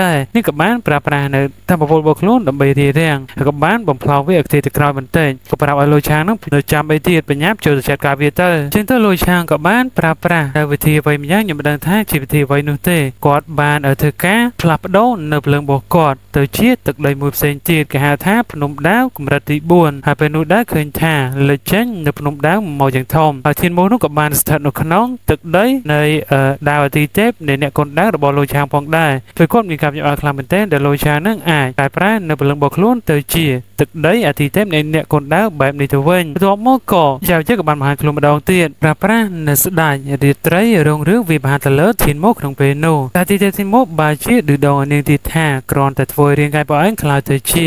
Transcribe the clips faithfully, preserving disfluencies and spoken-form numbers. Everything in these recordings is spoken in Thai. นี่กับบ้านปราปราเนี่ยทำประวัติบกลุ่นดำไปทีเรื่องกับบ้านบ่มพลาวเวียกทีตะกร้อยมันเต้นกับปราบอโลช้างนั่งโดยจำไปทีเป็นยับโจจัดการเวเตอร์เช่นตัวโลช้างกับบ้านปราปราได้ไปทีไปมีย่างอย่างบันท้ายจีบทีไปนู่นเต้กอดบ้านเอาเธอแก่พลับโดนเนบเลิงบกกอดเตอเชียตึกเลยมือเซนจีกับหาท้าพนมดาวกุมรติบุญหาไปนู่นได้เขินท่าเลยเช่นเนบพนมดาวมออย่างทอมเอาเทียนโมนุกับบ้านสถานอุคน้องตึกเลยในดาวตีเจ็บในเนี่ยคนดาวบอลโลช้างพองได้โดยก้มมีกับอาคลามเป็นเต้นเดลโลชานั่งอายแต่พระนบลังบอกล้วนเตยจีตึกได้อาทิเทมในเนี่ยคนดาวแบบในทวารตัวมอกอชาวเจ้ากับบันมาคลุมดองเตียนพระพระนสดายอดีตไรโรงเรื่องวิบาตเลิศทินมกของเปโนอาทิเทมทินมกบาชีดือดองเนียงติดแท้กรอนแต่ทวารเรียงกายปอยคลาเตยจี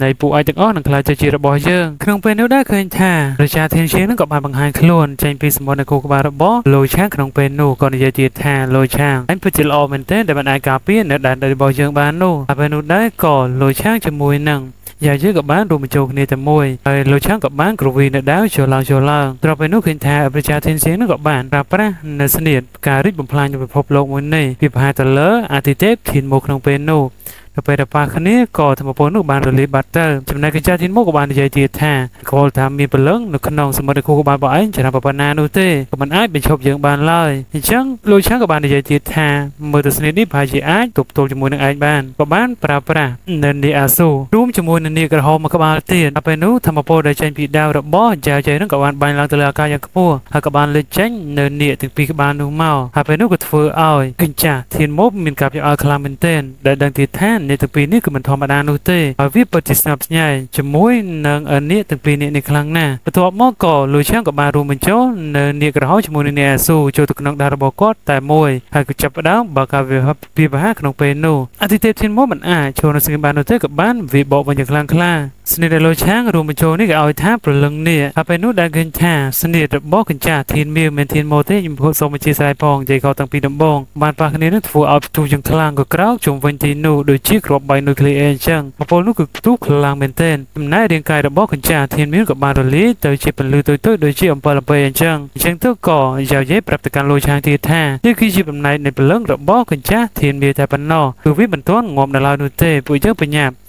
ในปูไอจังอ้อหนังคลายจะจีระบอยเยื่อเครื่องเป็นเนื้อได้เคยแทนประชาเทียนเชียงนั่งกับบานบางไฮคลวนใจปีสมอนในโคกบาระบอโลช่างขนมเป็นนูก่อนจะจีแทนโลช่างอันเป็นจิลอเมนเต้แต่มันไอกาเปียนในด่านได้บอยเยื่อบานนูอาเป็นนูได้ก่อนโลช่างจะมวยหนังยาเยอะกับบ้านดูมันโจกในแต่มวยไอโลช่างกับบ้านกรุวีในดาวโชลังโชลังเราเป็นนูเคยแทนประชาเทียนเชียงนั่งกับบ้านราบระในเสนียดการริบบุพลานจะไปพบโลกวันนี้พิพาทเลออาทิเทพถิ่นโมขนมเป็นนูเราไปดับปลาคันนี้ก่อทำมาปนนุบันหรือลิบัตเตอร์จำนายกิจการทิ้งมุกบันใหญ่เตี้ยแท้ก่อทำมีเปลืองนุขนองสมรภูมิบันบ่อยจะทำปปนานุเต้กับมันไอเป็นชอบเยื่อบันเลยจังโลช้างกับบันใหญ่เตี้ยแท้เมื่อตัดสินดิพายจีไอตบโตจมูกนางไอบันกับบันปราปราเนนดีอาสูรูมจมูกเนนดีกระหอบมากับบันเตี้ยเอาไปนุทำมาปนได้ใจผิดดาวดับบ่อใจใจนั่งกับบันบันหลังตะลากายังกบัวหากกับบันเลยจังเนนดีถึงปีกับบันดูเมาหากไปนุกับเฟืออ้อยกินจ่าทิ้งมุกมินกับยาคลามินเต้นได้ดังเตี้ยแท้ในตึกปีนี้คือมันธรรมดาโน้ตเต้วิปจิตนับใหญ่จมูกนางอันนี้ตึกปีนี้ในครั้งหน้าประตูมอก่อลุยช่างกับบารูมันโจนางเนี่ยกระหอบจมูกเนี่ยสู้โจตุกนางดาราบกอดแต่มวยหากจับดาวบากาเวฮับปีบ้าขนมเปโนอาทิเทพชินมอมันอาโชนสิงบานโน้ตเต้กับบ้านวิบอกวันอย่างครั้งคลาสนิทแต่ลุยช่างรูมันโจนี่ก็เอาท่าปลุงเนี่ยอาไปนู้ดดังเกินท่าสนิทแต่บอกกันจ่าทีนมิวเมนทีนโมเต้ยิมโคสมัชชีสายพองใจเขาตั้งปีดมบงบานปากนี้นั่นถูกเอาถูกอย่างครั้งก็กล้าจมวันทีโนโดยชีกรอบใบนิวเคลียร์จังมาโพนุกทุกลางเป็นเต้นทำนายเรียงกายระบบขันจ่าทีนมิวกับบาร์ลีเตยเจ็บเป็นลือตัวตัวโดยชีอัมพาลเปย์จังจังเท่าก่อยาวเย็บปรับตะการโลชางทีแท้ที่คือชีแบบไหนในเป็นเรื่องระบบขันจ่าทีนมิวแต่เป็นนอคือวิบันท้อนงอมดาราดูเตยปุยเจ้าเป็นหยาบ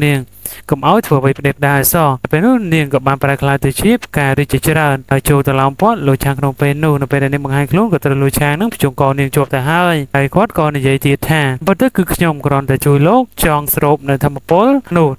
niềng cũng áo thừa về đẹp đài so bên nút niềng các bạn phải khai từ chip cà đi chơi ra ở chỗ từ lòng post lối sáng đồng bên nút nó bên đây bằng hai lúa của từ lối sáng nắng trồng cỏ niềng chụp từ hơi cây quất cỏ này dây tiệt thả bất cứ nhom còn từ chui lốp tròn sộp nơi thầm post nút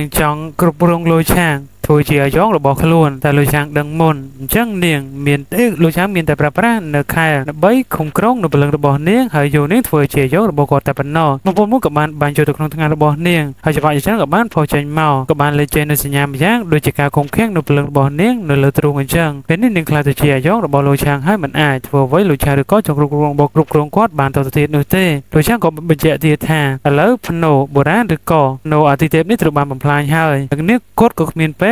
งจังกรุบลงโลชาthôi chỉ ở gió là bỏ khơi luôn, tại lối sáng đằng môn chẳng niềng miền tây lối sáng miền tây bờ bắc nở khai nở bấy không cống nở bờ lưng nở bỏ niềng hay dù niềng thôi chỉ ở gió là bỏ cọt tại bên nọ, một vốn muốn các bạn bàn cho được trong thang nở bỏ niềng hay chỉ vậy chứ các bạn phơi trên màu các bạn lấy trên nở sinh nham giác đôi chỉ cao không khét nở bờ lưng nở bỏ niềng nở lơ trù ngân chăng, đến niềng khai từ chỉ ở gió là bỏ lối sáng hay mình ai vừa với lối sáng được có trong rục rồng bỏ rục rồng quát bàn tàu tiệt nửa tê lối sáng có bề dễ tiệt hà, lỡ phần nổ bờ đá được cỏ nổ ở tiệt nít trụ bàn bầm phai hơi, nít cốt của miền tây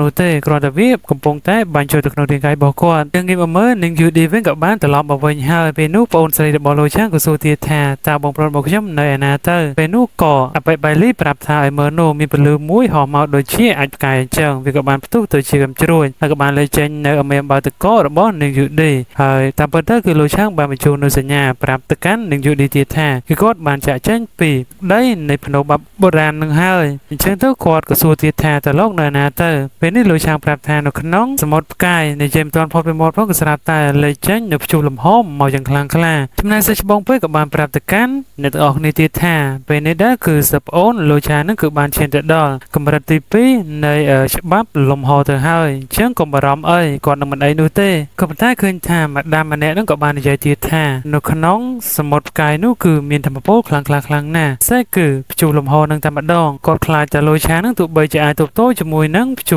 นเตกรอนตะวีบกำปงแท้บันโจตกนดิงไกบอกก่อนยังเงียบเมื่อหนึ่งอยู่ดีเว้นกับบ้านตลอดมาวันเฮาเป็นนุปอนใส่บอลโลช่างกุศลเทียแทตาบงพรบอกย่อมในอนาเตอร์เป็นนุก่ออภัยใบรีปรับทายเมอร์โนมีปลื้มมุ้ยหอมเอาโดยเชี่ยอัดไก่เจิงวิกับบ้านประตูตัวเชี่ยกำจรวยกับบ้านเลยเจนในอเมริกาตะก้อระบอนหนึ่งอยู่ดีเฮยตามเปิดเตอร์คือโลช่างบ้านบันโจนสัญญาปรับตะกันหนึ่งอยู่ดีเทียแทคือก้อนบ้านจะเจนปีได้ในพนมบับโบราณหนึ่งเฮยเชิงเท่าคอร์ดกุศลเทียแทตลอดในอนาเตอร์เป็นนี่ลอยช้างปรับทานนกน้องสมดกายในเจมตอนพอเป็นมดเพราะกษัตริย์ตายเลยเจ้งนกชูลำหอมเมาอย่างคลางคลาทำนายเสฉบงเพื่อกับบานปรับตะกันในตะออกในตีแทเป็นในด้าคือสับโอนลอยช้างนั่นคือบานเชียนตะดอลกำรัดตีปีในเออฉบับลมหอเธอเฮยเชิงกบารอมเอ้ยก่อนนำมันไอโนเต้กบท้ายคืนทามัดดามันแน่นั่นกับบานใหญ่ตีแทนกน้องสมดกายนู่คือมีนธรรมโพคลางคลาคลางหน้าใช่คือชูลำหอนั่งตามัดดองกอดคลายจะลอยช้างนั่งตุบใบจะอายตุบโตจมูกนั่งชู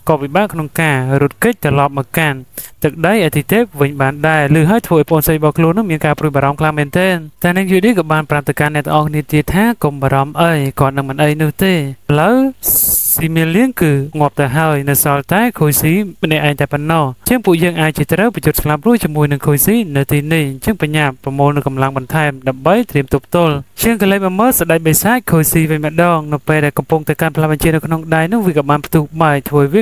กอบบ้านขนมกาหลุดกิจตลอดมากันตึกได้อธิเทพวิญญาณได้หรือให้ถอยปนใส่บอกลูนมีการปรุบารมคลางเมนเทนแต่ในยุคนี้กับบานปราบตะการในออกนิติแท้กรมบารมเอ้ยก่อนนำมันเอ้ยนู่นเต้แล้วซีเมเลียงคืองบแต่เฮยในซอยใต้คุยซีในไอแต่ปนนอเชื่อมปุยยังไอจิตระประจุสลับรู้จมูกหนึ่งคุยซีในทีนี้เชื่อมปัญญาประมวลกำลังบรรทัยดับเบิ้ลเตรียมตุบโตเชื่อมกันเลยมาเมื่อสดายใบซ้ายคุยซีเป็นแม่ดองนกไปแต่กระพงตะการพลังเชียร์ในขนมได้นึกวิกับบานประตูใหม่ถอยวิ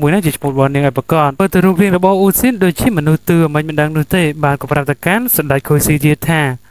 มวยนักจิตปูบอลเองอุปกรณ์เปิดตัวรูปเรียงระบบอุซินโดยชิมนุเตอร์มันมันดังโนเต้บานกับปรับแต่การสลายโคซีที่ท่า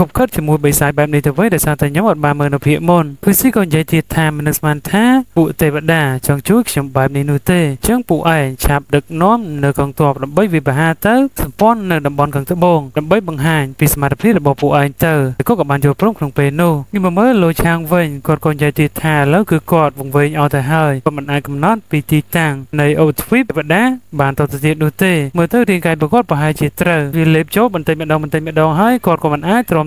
ขบคัดจมูกใบสายแบบนี้จะไว้แต่สารแต่ย้อมอดบาเมินอภิมนคือสิ่งก่อนใจที่ทำมันสมันท้าปูเตปดาจงช่วยชมแบบนี้นูเตเชิงปูไอฉาบดึกน้อมเนื้อกองตัวดับเบิลวิบหาเตอร์สปอนเนื้อดับบอลกองตะบงดับเบิลบังหายปีสมาร์ทพลีดับบอลปูไอเตอร์แต่ก็กับบ้านอยู่พร้อมขนมเปนูนี่มาเมื่อโลชางเวงกอดก่อนใจที่ทำแล้วคือกอดวงเวงเอาแต่หายประมาณไอกำนัดปีตีต่างในโอทวิปเตปดาบ้านตัวเตดูเตเมื่อเตอร์เรียงกายประกอบปะหายจิตเตอร์วิเล็บโจมันเตะมันดองมันเตะมันดองให้กอดกับมันไอตรอม